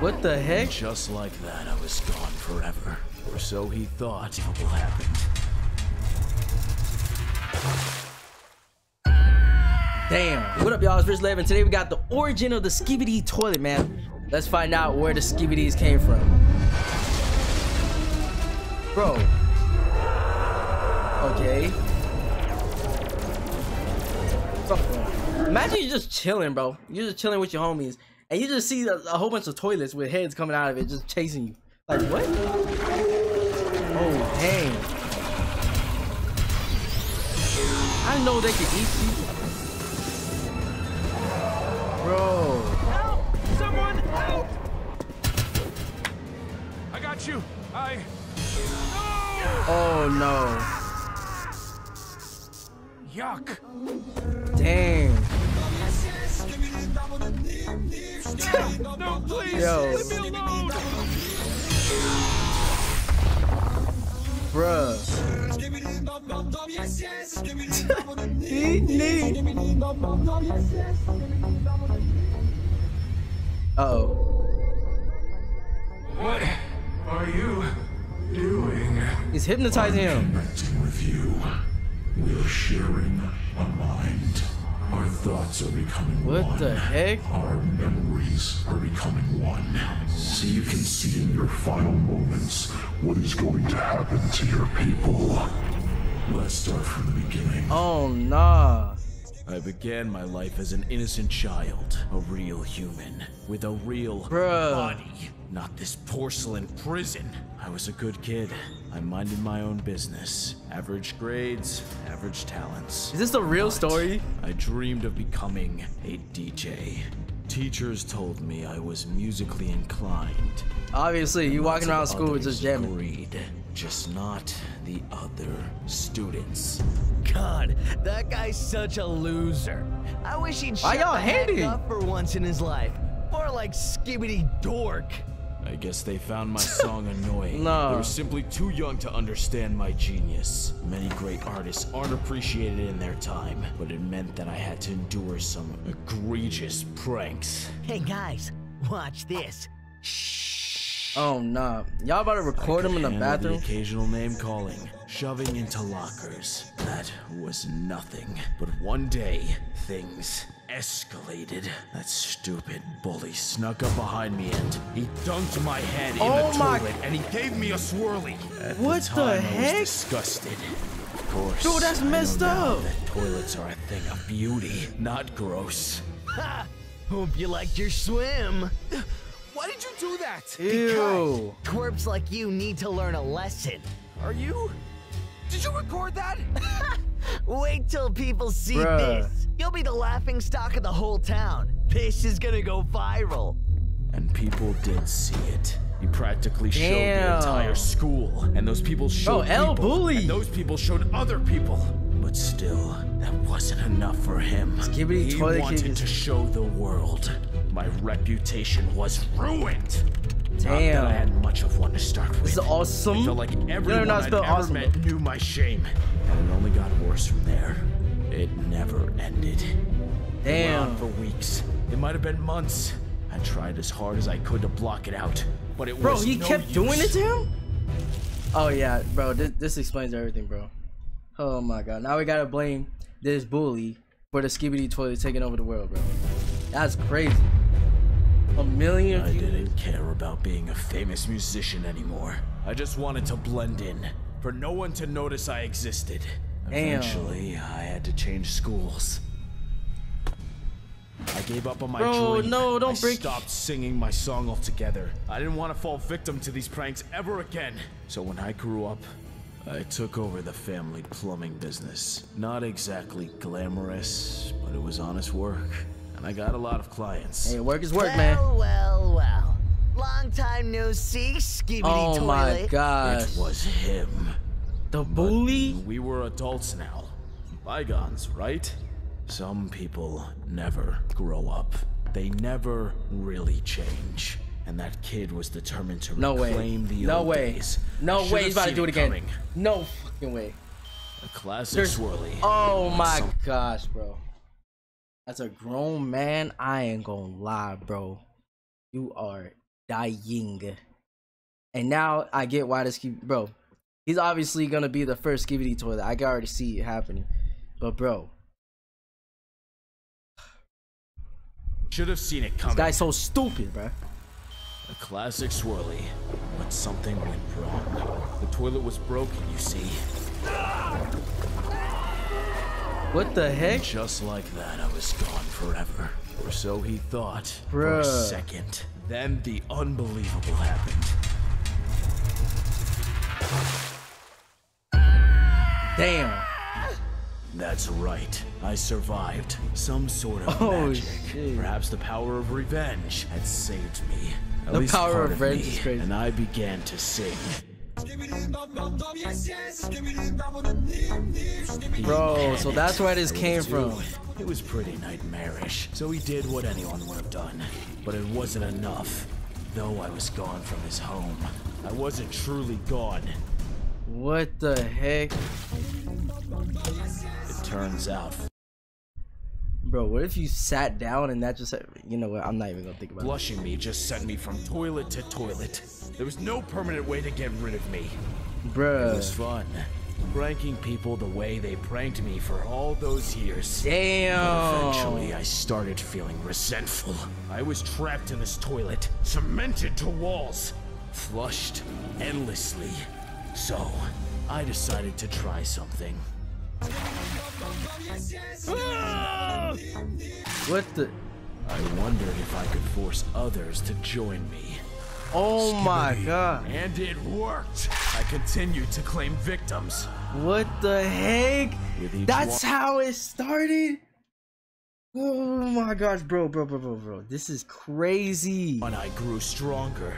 What the heck? Just like that, I was gone forever. Or so he thought. It all happened. Damn. What up, y'all? It's Rich Lev, and today we got the origin of the Skibidi Toilet, man. Let's find out where the Skibidis came from. Bro. Okay. Imagine you're just chilling, bro. You're just chilling with your homies, and you just see a whole bunch of toilets with heads coming out of it, just chasing you. Like, what? Oh, dang. I know they can eat you. Bro. Help! Someone help! I got you. Oh, no. Yuck. Dang. No, please. Yo. Leave me alone. Bruh. Uh-oh. What are you doing? He's hypnotizing him. We're sharing a mind. Our thoughts are becoming one. What the heck? Our memories are becoming one. So you can see in your final moments what is going to happen to your people. Let's start from the beginning. Oh, nah. I began my life as an innocent child. A real human. With a real body. Not this porcelain prison. I was a good kid. I minded my own business. Average grades, average talents. Is this the real story? I dreamed of becoming a DJ. Teachers told me I was musically inclined. Obviously, you walking around school with just jamming. Agreed, just not the other students. God, that guy's such a loser. I wish he'd shut the heck up for once in his life. More like Skibidi Dork. I guess they found my song annoying. No. They were simply too young to understand my genius. Many great artists aren't appreciated in their time, but it meant that I had to endure some egregious pranks. Hey guys, watch this. Shh. Oh no. Y'all about to record him in the bathroom? The occasional name calling, shoving into lockers. That was nothing. But one day, things escalated. That stupid bully snuck up behind me and he dunked my head in the toilet and he gave me a swirly. What the heck? I was disgusted. Of course. Dude, that's messed up. That toilets are a thing of beauty, not gross. Ha! Hope you liked your swim. Why did you do that? Ew. Because twerps like you need to learn a lesson. Are you? Did you record that? Wait till people see this. You'll be the laughing stock of the whole town. This is gonna go viral. And people did see it. You practically showed the entire school. And those people showed people. And those people showed other people. But still, that wasn't enough for him. Skibidi Toilet wanted to show the world. My reputation was ruined. Damn. Not that I had much of one to start with. This is awesome. I felt like everyone I'd ever met knew my shame. And it only got worse from there. It never ended. Damn. It went on for weeks. It might have been months. I tried as hard as I could to block it out, but it was no use. Bro, he kept doing it to him? Oh yeah, bro. This explains everything, bro. Oh my god. Now we gotta blame this bully for the Skibidi Toilet taking over the world, bro. That's crazy. A million views. I didn't care about being a famous musician anymore. I just wanted to blend in, for no one to notice I existed. Eventually, I had to change schools. I gave up on my dream. No, don't I stopped singing my song altogether. I didn't want to fall victim to these pranks ever again. So when I grew up, I took over the family plumbing business. Not exactly glamorous, but it was honest work. And I got a lot of clients. Hey, work is work, man. Well, well. Long time no see, Skibidi Toilet. Oh my god. It was him. The bully? We were adults now. Bygones, right? Some people never grow up. They never really change. And that kid was determined to reclaim the old days. No way. No way he's about to do it again. No fucking way. A classic swirly. Oh my gosh, bro. As a grown man, I ain't gonna lie, bro. You are dying. And now I get why this bro. He's obviously gonna be the first Skibidi Toilet. I can already see it happening. But bro, should have seen it coming. This guy's so stupid, bro. A classic swirly, but something went wrong. The toilet was broken, you see. What the heck? Just like that, I was gone forever. Or so he thought. Bruh. For a second. Then the unbelievable happened. Damn. That's right. I survived. Some sort of magic. Shit. Perhaps the power of revenge had saved me. At least power of revenge is crazy. And I began to sing. Bro, so that's where this came from. It was pretty nightmarish. So he did what anyone would have done. But it wasn't enough. Though I was gone from his home, I wasn't truly gone. What the heck? It turns out. Bro, what if you sat down and that just, you know what, I'm not even gonna think about it. Flushing me just sent me from toilet to toilet. There was no permanent way to get rid of me. Bruh. It was fun. Pranking people the way they pranked me for all those years. Damn. But eventually, I started feeling resentful. I was trapped in this toilet, cemented to walls, flushed endlessly. So, I decided to try something. Ah! What the? I wondered if I could force others to join me. Oh my god. And it worked. I continued to claim victims. What the heck? That's how it started? Oh my gosh, bro. This is crazy. When I grew stronger.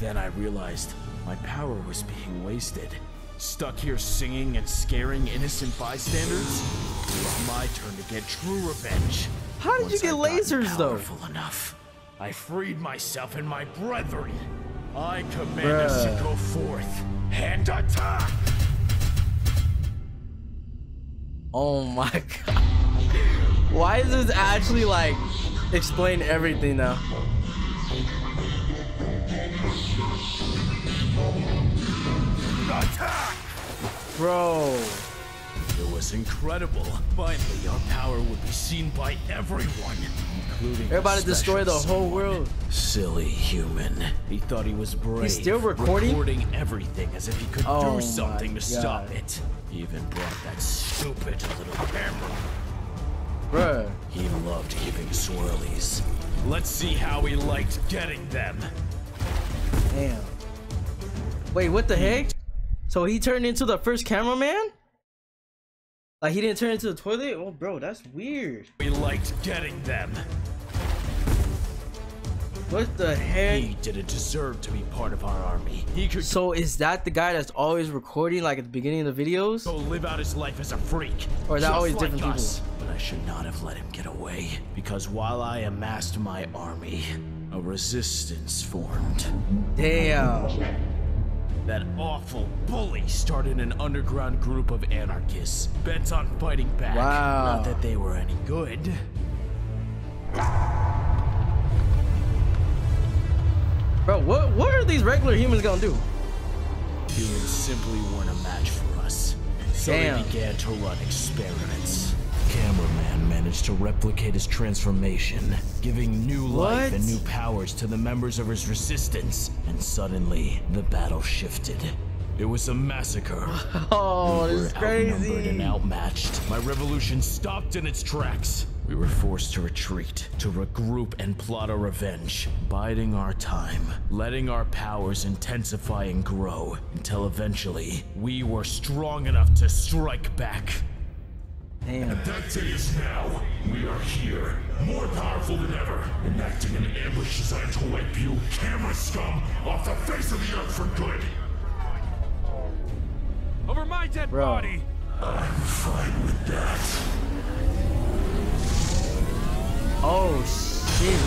Then I realized my power was being wasted. Stuck here singing and scaring innocent bystanders? It was my turn to get true revenge. How did you get lasers though? Powerful enough. I freed myself and my brethren. I command us to go forth and attack. Oh my god. Why is this actually like explain everything now? Attack! Bro. It was incredible. Finally, our power would be seen by everyone. Everybody destroyed the whole world. Silly human. He thought he was brave. He's still recording? Recording everything as if he could do something to stop it. He even brought that stupid little camera. Bruh. He loved giving swirlies. Let's see how he liked getting them. Damn. Wait, what the heck? So he turned into the first cameraman? Like he didn't turn into the toilet? Oh bro, that's weird. We liked getting them. What the heck? He didn't deserve to be part of our army. He could. So is that the guy that's always recording like at the beginning of the videos? So live out his life as a freak. Or is that always like different people? But I should not have let him get away. Because while I amassed my army, a resistance formed. Damn. That awful bully started an underground group of anarchists bent on fighting back. Wow. Not that they were any good. Bro, what are these regular humans gonna do? Humans simply weren't a match for us. So they began to run experiments. Cameraman managed to replicate his transformation, giving new life and new powers to the members of his resistance, and suddenly the battle shifted. It was a massacre. Oh, we this is crazy. Outnumbered and outmatched. My revolution stopped in its tracks. We were forced to retreat, to regroup and plot a revenge, biding our time, letting our powers intensify and grow, until eventually we were strong enough to strike back. Damn. And that day is now. We are here, more powerful than ever, enacting an ambush designed to wipe you, camera scum, off the face of the earth for good. Over my dead body. I'm fine with that. Oh shit.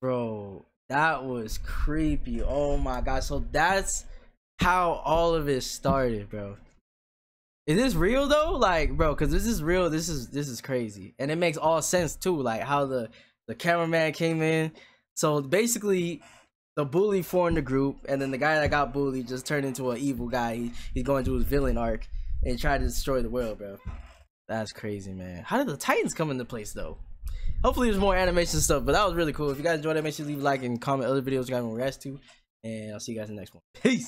Bro. That was creepy. Oh my god. So that's how all of it started, bro. Is this real though? Like, bro, because this is real. This is crazy, and it makes all sense too. Like how the cameraman came in. So basically, the bully formed the group, and then the guy that got bullied just turned into an evil guy. He's going through his villain arc and tried to destroy the world, bro. That's crazy, man. How did the Titans come into place though? Hopefully there's more animation stuff, but that was really cool. If you guys enjoyed it, make sure you leave a like and comment other videos you guys want to react to, and I'll see you guys in the next one. Peace.